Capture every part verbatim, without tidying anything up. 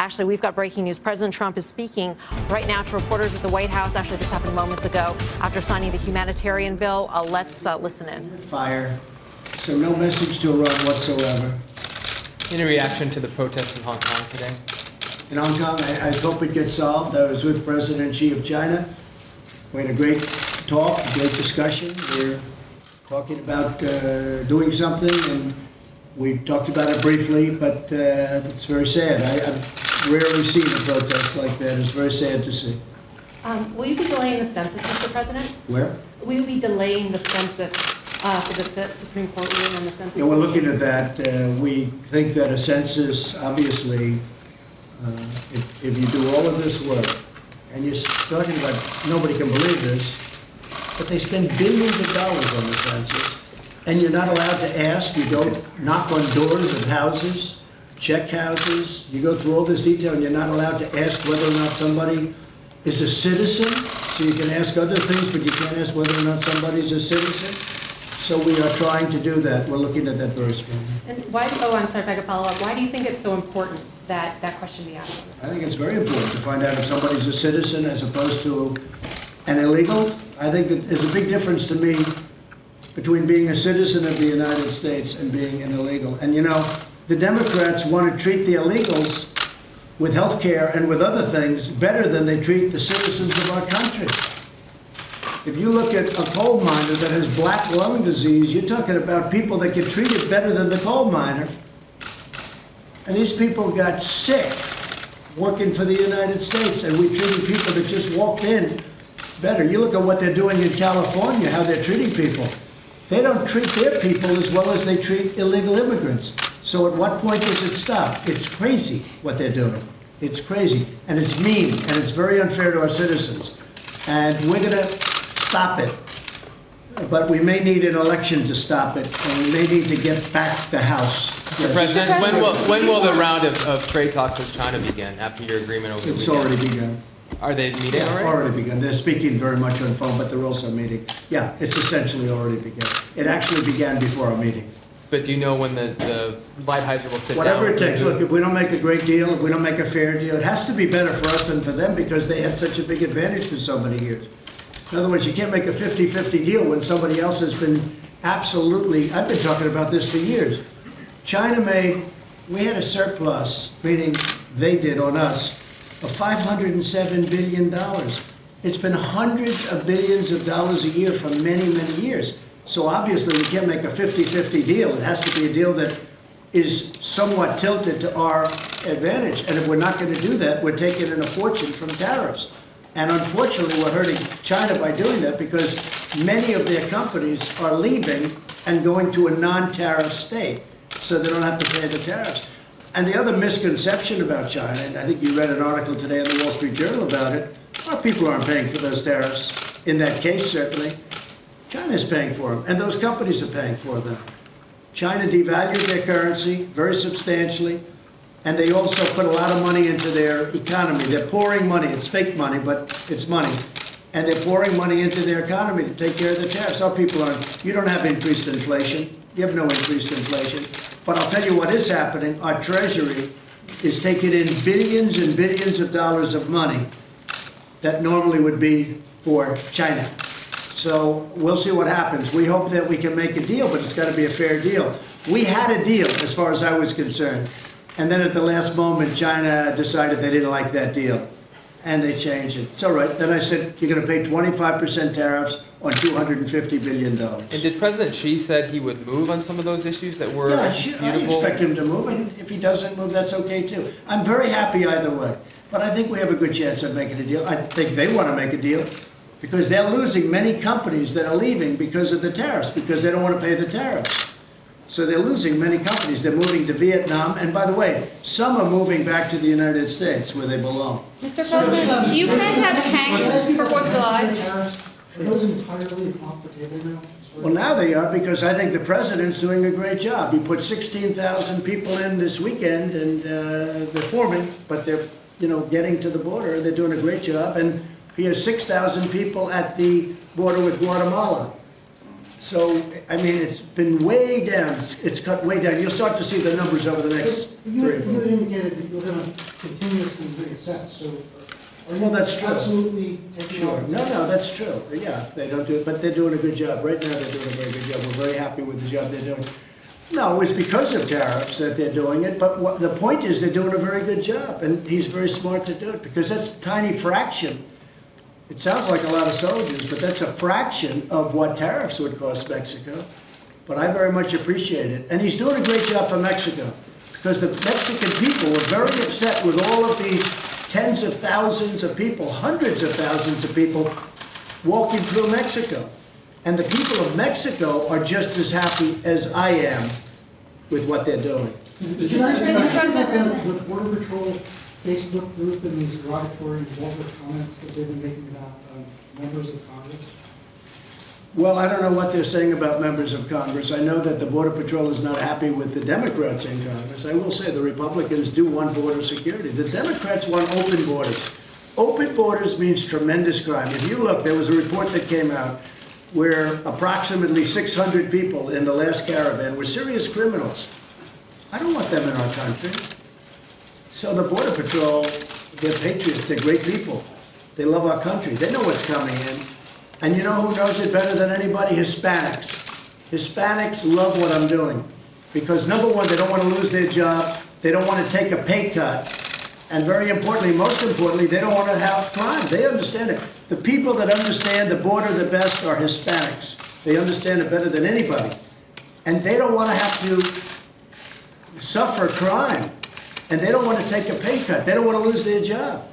Actually, we've got breaking news. President Trump is speaking right now to reporters at the White House. Actually, this happened moments ago after signing the humanitarian bill. Uh, let's uh, listen in. Fire. So no message to Iran whatsoever. Any reaction to the protests in Hong Kong today? In Hong Kong, I, I hope it gets solved. I was with President Xi of China. We had a great talk, a great discussion. We're talking about uh, doing something, and we talked about it briefly, but uh, it's very sad. I, I've rarely seen a protest like that. It's very sad to see. Um, will you be delaying the census, Mister President? Where? Will you be delaying the census uh, for the Supreme Court ruling on the census? Yeah, we're looking at that. Uh, we think that a census, obviously, uh, if, if you do all of this work, and you're talking about nobody can believe this, but they spend billions of dollars on the census, and you're not allowed to ask. You go knock on doors of houses, check houses. You go through all this detail, and you're not allowed to ask whether or not somebody is a citizen. So you can ask other things, but you can't ask whether or not somebody's a citizen. So we are trying to do that. We're looking at that very strongly. And why, oh, I'm sorry if I could follow up. Why do you think it's so important that that question be asked? I think it's very important to find out if somebody's a citizen as opposed to an illegal. I think that there's a big difference to me between being a citizen of the United States and being an illegal. And you know, the Democrats want to treat the illegals with health care and with other things better than they treat the citizens of our country. If you look at a coal miner that has black lung disease, you're talking about people that get treated better than the coal miner. And these people got sick working for the United States, and we treated people that just walked in better. You look at what they're doing in California, how they're treating people. They don't treat their people as well as they treat illegal immigrants. So at what point does it stop? It's crazy what they're doing. It's crazy, and it's mean, and it's very unfair to our citizens. And we're going to stop it. But we may need an election to stop it, and we may need to get back the House. Yes. President, when will, when will the round of, of trade talks with China begin after your agreement over the weekend? It's already begun. Are they meeting yeah, already? already begun. They're speaking very much on phone, but they're also meeting. Yeah, it's essentially already begun. It actually began before our meeting. But do you know when the, the Lighthizer will sit Whatever down? Whatever it takes. Look, if we don't make a great deal, if we don't make a fair deal, it has to be better for us than for them because they had such a big advantage for so many years. In other words, you can't make a fifty fifty deal when somebody else has been absolutely, I've been talking about this for years. China made, we had a surplus, meaning they did on us, of five hundred seven billion dollars. It's been hundreds of billions of dollars a year for many, many years. So obviously we can't make a fifty fifty deal. It has to be a deal that is somewhat tilted to our advantage. And if we're not going to do that, we're taking in a fortune from tariffs. And unfortunately, we're hurting China by doing that because many of their companies are leaving and going to a non-tariff state, so they don't have to pay the tariffs. And the other misconception about China, and I think you read an article today in the Wall Street Journal about it, our people aren't paying for those tariffs. In that case, certainly, China's paying for them, and those companies are paying for them. China devalued their currency very substantially, and they also put a lot of money into their economy. They're pouring money. It's fake money, but it's money. And they're pouring money into their economy to take care of the tariffs. Our people aren't. You don't have increased inflation. You have no increased inflation. But I'll tell you what is happening. Our Treasury is taking in billions and billions of dollars of money that normally would be for China. So we'll see what happens. We hope that we can make a deal, but it's got to be a fair deal. We had a deal, as far as I was concerned. And then at the last moment, China decided they didn't like that deal, and they changed it. It's all right. Then I said, you're going to pay twenty-five percent tariffs on two hundred fifty billion dollars. And did President Xi said he would move on some of those issues that were Yeah, I, I expect him to move, and if he doesn't move, that's okay, too. I'm very happy either way, but I think we have a good chance of making a deal. I think they want to make a deal because they're losing many companies that are leaving because of the tariffs, because they don't want to pay the tariffs. So they're losing many companies. They're moving to Vietnam. And by the way, some are moving back to the United States where they belong. Mister President, do you guys have tanks for fourth of July? Are those entirely off the table now? Well, now they are because I think the president's doing a great job. He put sixteen thousand people in this weekend, and uh, they're forming, but they're you know, getting to the border. They're doing a great job. And he has six thousand people at the border with Guatemala. So, I mean, it's been way down. It's cut way down. You'll start to see the numbers over the next You, you didn't get it, that you're going to continuously reassess, so are you well, that's true. absolutely taking sure. No, no, that's true. Yeah, if they don't do it, but they're doing a good job. Right now they're doing a very good job. We're very happy with the job they're doing. No, it's because of tariffs that they're doing it, but what, the point is they're doing a very good job, and he's very smart to do it, because that's a tiny fraction. It sounds like a lot of soldiers, but that's a fraction of what tariffs would cost Mexico. But I very much appreciate it. And he's doing a great job for Mexico, because the Mexican people were very upset with all of these tens of thousands of people, hundreds of thousands of people walking through Mexico. And the people of Mexico are just as happy as I am with what they're doing. Can I mention that the Border Patrol Facebook group and these derogatory, vulgar comments that they've been making about um, members of Congress? Well, I don't know what they're saying about members of Congress. I know that the Border Patrol is not happy with the Democrats in Congress. I will say the Republicans do want border security. The Democrats want open borders. Open borders means tremendous crime. If you look, there was a report that came out where approximately six hundred people in the last caravan were serious criminals. I don't want them in our country. So the Border Patrol, they're patriots, they're great people. They love our country. They know what's coming in. And you know who knows it better than anybody? Hispanics. Hispanics love what I'm doing. Because number one, they don't want to lose their job. They don't want to take a pay cut. And very importantly, most importantly, they don't want to have crime. They understand it. The people that understand the border the best are Hispanics. They understand it better than anybody. And they don't want to have to suffer crime. And they don't want to take a pay cut. They don't want to lose their job.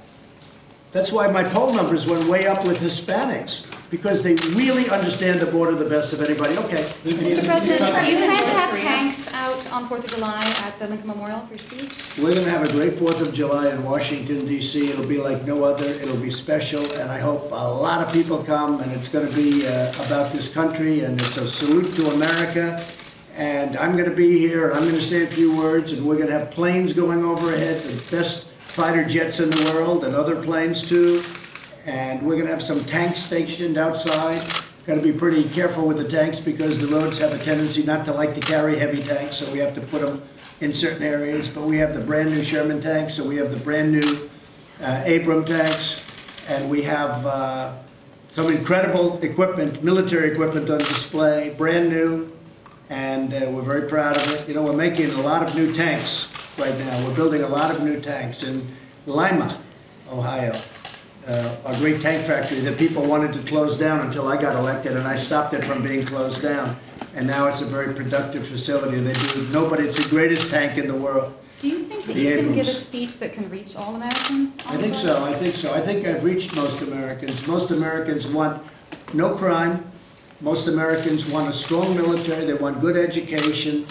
That's why my poll numbers went way up with Hispanics, because they really understand the border the best of anybody. Okay. Mister President, you had to have tanks out on fourth of July at the Lincoln Memorial for your speech? We're going to have a great fourth of July in Washington, D C It'll be like no other. It'll be special, and I hope a lot of people come, and it's going to be uh, about this country, and it's a salute to America. And I'm going to be here, and I'm going to say a few words, and we're going to have planes going overhead, the best fighter jets in the world, and other planes too. And we're going to have some tanks stationed outside. Got to be pretty careful with the tanks, because the roads have a tendency not to like to carry heavy tanks, so we have to put them in certain areas. But we have the brand new Sherman tanks, so we have the brand new uh, Abram tanks, and we have uh, some incredible equipment, military equipment on display, brand new. And uh, we're very proud of it. You know, we're making a lot of new tanks right now. We're building a lot of new tanks in Lima, Ohio, uh, a great tank factory that people wanted to close down until I got elected, and I stopped it from being closed down. And now it's a very productive facility. They do nobody. It's the greatest tank in the world. Do you think that you can give a speech that can reach all Americans? I think so. I think so. I think I've reached most Americans. Most Americans want no crime. Most Americans want a strong military, they want good education,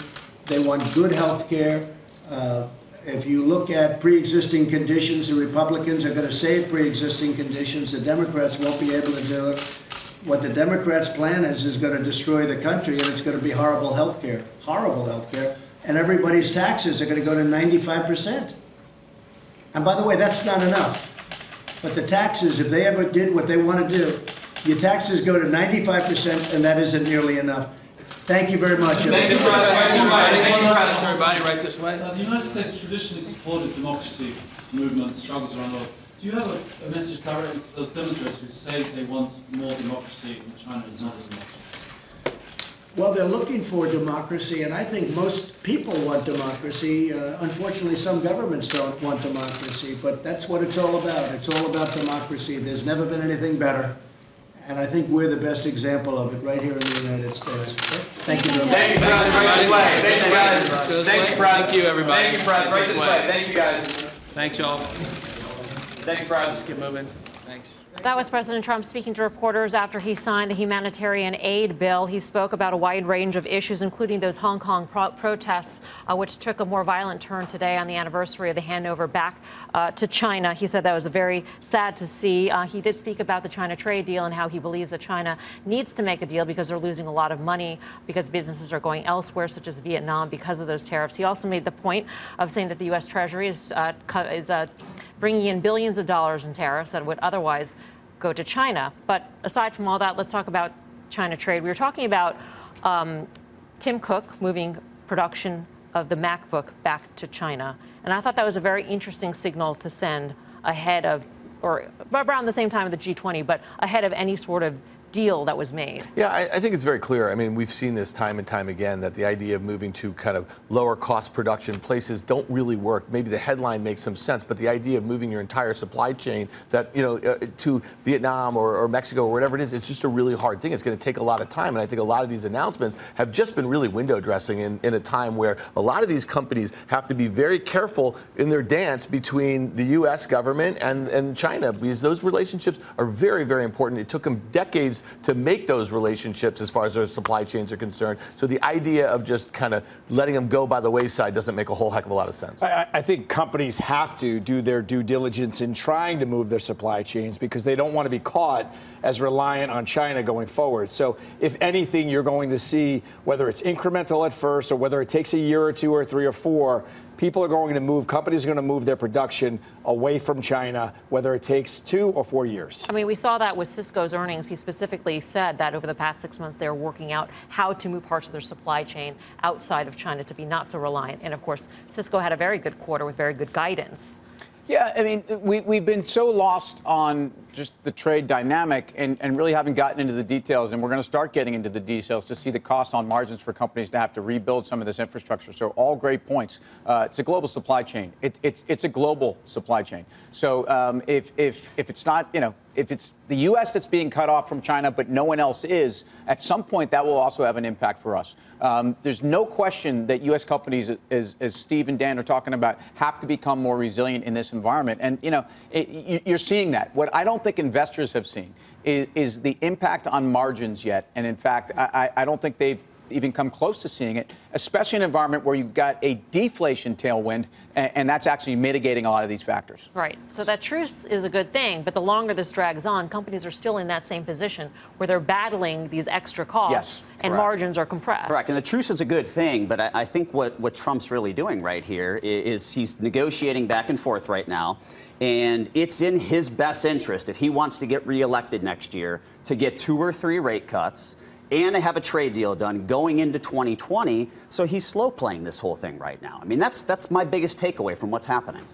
they want good health care. Uh, if you look at pre-existing conditions, the Republicans are going to save pre-existing conditions. The Democrats won't be able to do it. What the Democrats' plan is is going to destroy the country, and it's going to be horrible health care, horrible health care. And everybody's taxes are going to go to ninety-five percent. And by the way, that's not enough. But the taxes, if they ever did what they want to do, your taxes go to ninety-five percent, and that isn't nearly enough. Thank you very much. Thank you, everybody, right this way. Uh, the United States traditionally supported democracy movements, struggles around the world. Do you have a, a message directly to those demonstrators who say they want more democracy and China is not a democracy? Well, they're looking for democracy, and I think most people want democracy. Uh, unfortunately, some governments don't want democracy, but that's what it's all about. It's all about democracy. There's never been anything better. And I think we're the best example of it right here in the United States. Thank you very much. Thank you, guys. Thank you, Bryce. Thank you, everybody. Thank you, Bryce. Right this way. Thank you, guys. Thanks, y'all. Thanks, Bryce. Let's get moving. Thanks. That was President Trump speaking to reporters after he signed the humanitarian aid bill. He spoke about a wide range of issues, including those Hong Kong pro protests, uh, which took a more violent turn today on the anniversary of the handover back uh, to China. He said that was very sad to see. Uh, he did speak about the China trade deal and how he believes that China needs to make a deal because they're losing a lot of money because businesses are going elsewhere, such as Vietnam, because of those tariffs. He also made the point of saying that the U S. Treasury is, uh, is uh, bringing in billions of dollars in tariffs that would otherwise go to China. But aside from all that, let's talk about China trade. We were talking about um, Tim Cook moving production of the MacBook back to China. And I thought that was a very interesting signal to send ahead of, or around the same time of the G twenty, but ahead of any sort of deal that was made. Yeah, I, I think it's very clear. I mean, we've seen this time and time again, that the idea of moving to kind of lower cost production places don't really work. Maybe the headline makes some sense, but the idea of moving your entire supply chain that, you know, uh, to Vietnam or, or Mexico or whatever it is, it's just a really hard thing. It's going to take a lot of time. And I think a lot of these announcements have just been really window dressing in, in a time where a lot of these companies have to be very careful in their dance between the U S government and, and China, because those relationships are very, very important. It took them decades to make those relationships as far as their supply chains are concerned. So the idea of just kind of letting them go by the wayside doesn't make a whole heck of a lot of sense. I, I think companies have to do their due diligence in trying to move their supply chains, because they don't want to be caught as reliant on China going forward. So if anything, you're going to see, whether it's incremental at first or whether it takes a year or two or three or four, people are going to move, companies are going to move their production away from China, whether it takes two or four years. I mean, we saw that with Cisco's earnings. He specifically said that over the past six months, they're working out how to move parts of their supply chain outside of China to be not so reliant. And of course, Cisco had a very good quarter with very good guidance. Yeah, I mean, we, we've been so lost on just the trade dynamic and, and really haven't gotten into the details. And we're going to start getting into the details to see the costs on margins for companies to have to rebuild some of this infrastructure. So all great points. Uh, it's a global supply chain. It, it's, it's a global supply chain. So um, if, if, if it's not, you know, if it's the U S that's being cut off from China, but no one else is, at some point that will also have an impact for us. Um, there's no question that U S companies, as, as Steve and Dan are talking about, have to become more resilient in this environment. And, you know, it, you're seeing that. What I don't think investors have seen is, is the impact on margins yet. And in fact, I, I don't think they've even come close to seeing it, especially in an environment where you've got a deflation tailwind, and, and that's actually mitigating a lot of these factors. Right. So that truce is a good thing, but the longer this drags on, companies are still in that same position where they're battling these extra costs, yes, and margins are compressed. Correct. And the truce is a good thing, but I, I think what, what Trump's really doing right here is he's negotiating back and forth right now, and it's in his best interest, if he wants to get reelected next year, to get two or three rate cuts and to have a trade deal done going into twenty twenty. So he's slow playing this whole thing right now. I mean, that's that's my biggest takeaway from what's happening.